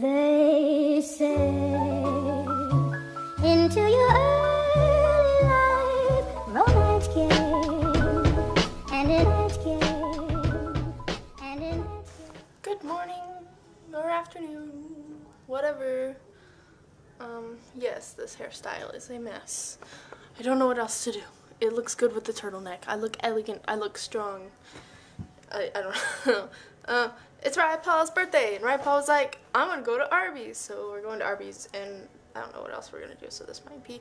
They say into your early life romance came, and it came, and it came. Good morning or afternoon, whatever. Yes, this hairstyle is a mess. I don't know what else to do. It looks good with the turtleneck. I look elegant. I look strong. I don't know. It's RuPaul's birthday, and RuPaul was like, I'm gonna go to Arby's. So we're going to Arby's, and I don't know what else we're gonna do, so this might be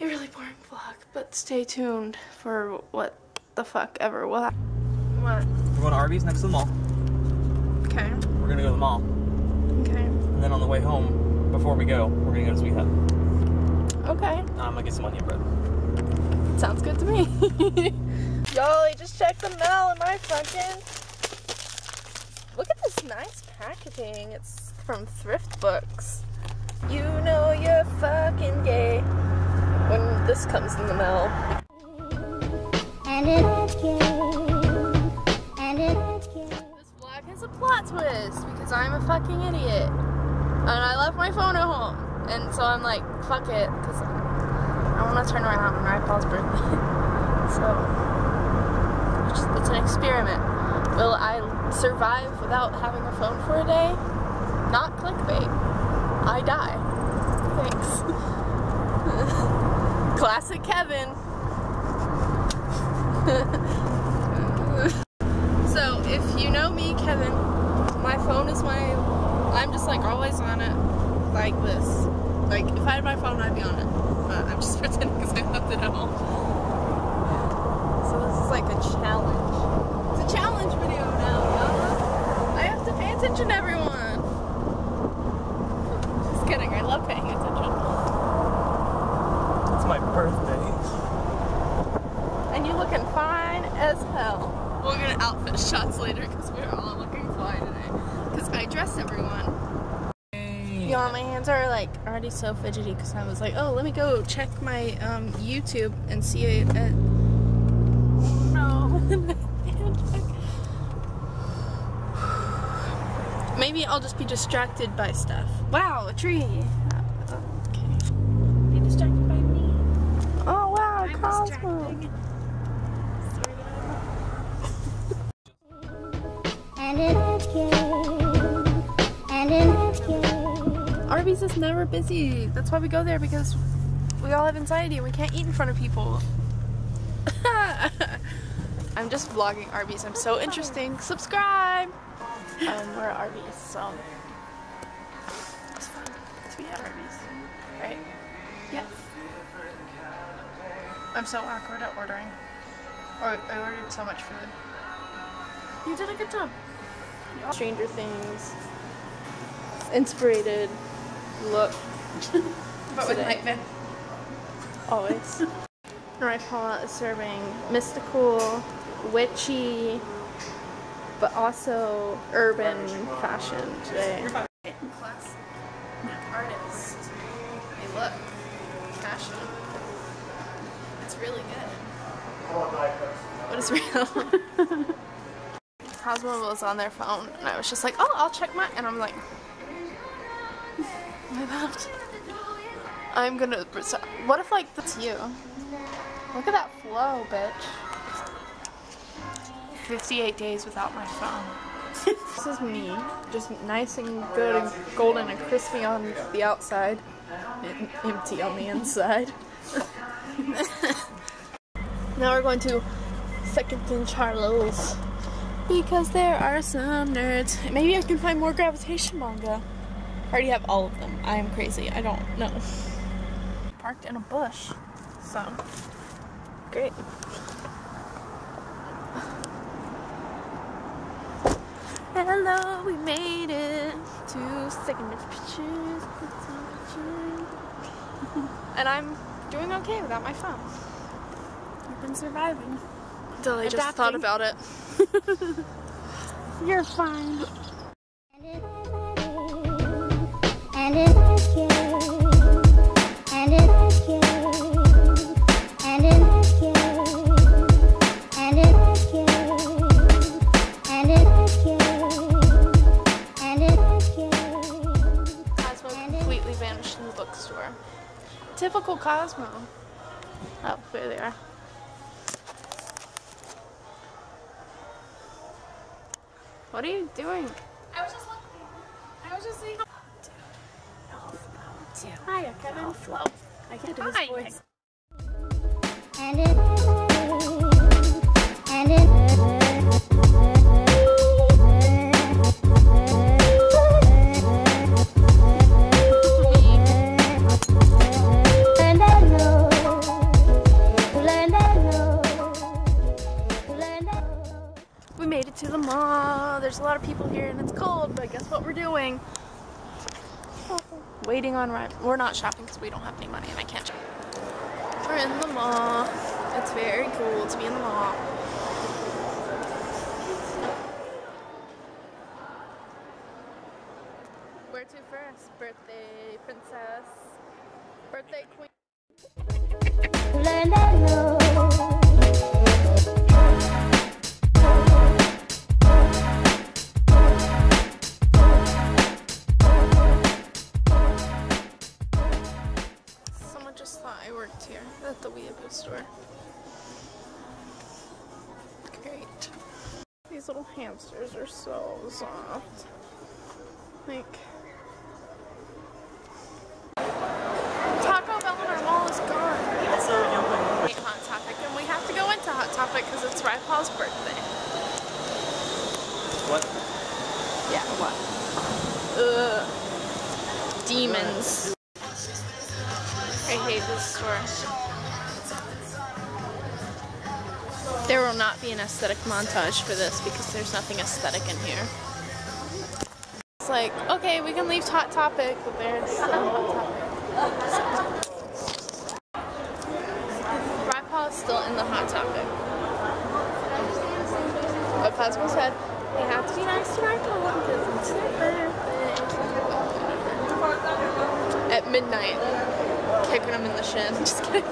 a really boring vlog, but stay tuned for what the fuck ever will happen. What? We're going to Arby's next to the mall. Okay. We're gonna go to the mall. Okay. And then on the way home, before we go, we're gonna go to Sweet Hut. Okay. I'm gonna get some onion bread. Sounds good to me. Y'all, I just checked the mail and my fucking... Look at this nice packaging. It's from Thrift Books. You know you're fucking gay when this comes in the mail. And it's gay. And it's gay. This vlog has a plot twist because I'm a fucking idiot. And I left my phone at home. And so I'm like, fuck it, because I want to turn around on RuPaul's birthday. So, it's an experiment. Will I survive without having a phone for a day? Not clickbait. I die. Thanks. Classic Kevin. So, if you know me, Kevin, my phone is I'm just like always on it, like this. Like, if I had my phone, I'd be on it. But I'm just pretending because I left it at home. So this is like a challenge. Challenge video now, y'all. I have to pay attention to everyone. Just kidding, I love paying attention. It's my birthday. And you're looking fine as hell. We'll get outfit shots later because we're all looking fly today. Because I dressed everyone. Y'all, my hands are like already so fidgety because I was like, oh, let me go check my YouTube and see it. No. Maybe I'll just be distracted by stuff. Wow, a tree. Okay. Be distracted by me. Oh wow, Cosmo. And it's gay. And it's gay. Arby's is never busy. That's why we go there, because we all have anxiety and we can't eat in front of people. I'm just vlogging Arby's. I'm so interesting. Subscribe! We're at Arby's, so it's fun to be at Arby's, right? Yes. I'm so awkward at ordering. Or I ordered so much food. You did a good job. Stranger Things. Inspirated look. But with nightmare. Always. RuPaul is serving mystical, witchy, but also urban fashion today. Class artists, they look fashion. It's really good. But it's real. Cosmo was on their phone, and I was just like, oh, I'll check my, and I'm like, my mouth. I'm gonna, what if like, that's you? Look at that flow, bitch. 58 days without my phone. This is me, just nice and good and golden and crispy on the outside, and empty on the inside. Now we're going to Second Finch Arlo's because there are some nerds. Maybe I can find more gravitation manga. I already have all of them. I am crazy. I don't know. Parked in a bush, so great. Hello, we made it to Second Pictures. And I'm doing okay without my phone. I've been surviving. Until I just thought about it. You're fine. And it's gay. And it's gay. And it's gay. And it's gay. And it's gay. And it's gay. bookstore. Typical Cosmo. Oh, there they are. What are you doing? I was just looking. I was just saying. Hi, Kevin. Hello. I can't do this voice. We made it to the mall. There's a lot of people here and it's cold, but guess what we're doing? Waiting on ride. We're not shopping because we don't have any money and I can't shop. We're in the mall. It's very cool to be in the mall. Where to first? Birthday princess. Birthday queen. These little hamsters are so soft. Like, Taco Bell in our mall is gone. It's so yummy. Hot Topic, and we have to go into Hot Topic because it's RuPaul's birthday. What? Yeah, what? Ugh. Demons. I hate this store. There will not be an aesthetic montage for this because there's nothing aesthetic in here. It's like, okay, we can leave Hot Topic, but there's still Hot Topic. RuPaul is still in the Hot Topic. But Cosmo said, we have to be nice to RuPaul because it's their birthday. At midnight, kicking him in the shin. Just kidding.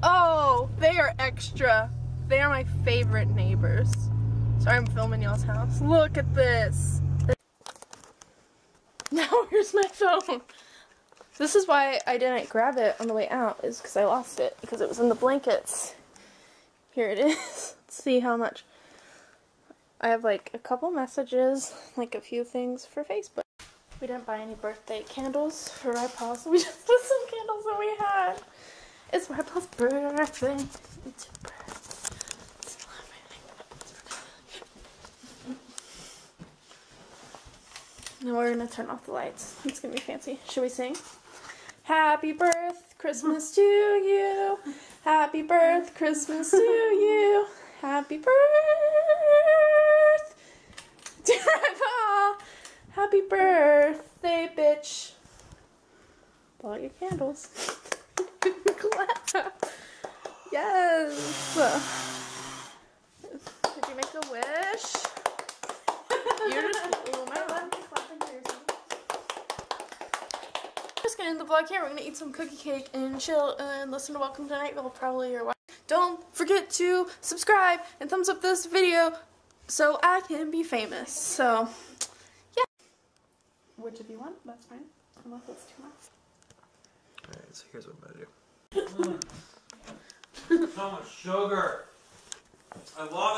Oh, they are extra. They are my favorite neighbors. Sorry, I'm filming y'all's house. Look at this. Now here's my phone. This is why I didn't grab it on the way out, is because I lost it, because it was in the blankets. Here it is. Let's see how much. I have like a couple messages, like a few things for Facebook. We didn't buy any birthday candles for RuPaul, so we just put some candles that we had. It's RuPaul's birthday. Now we're gonna turn off the lights. It's gonna be fancy. Should we sing? Happy birth, Christmas to you. Happy birth, Christmas to you. Happy birth to RuPaul. Happy birthday, bitch. Blow out your candles. Yes! Did you make a wish? end the vlog here. We're gonna eat some cookie cake and chill and listen to Welcome to Nightville probably, or don't forget to subscribe and thumbs up this video so I can be famous. So yeah. Which if you want, that's fine. Unless it's too much. Alright, so here's what I'm gonna do. So much sugar. I love it.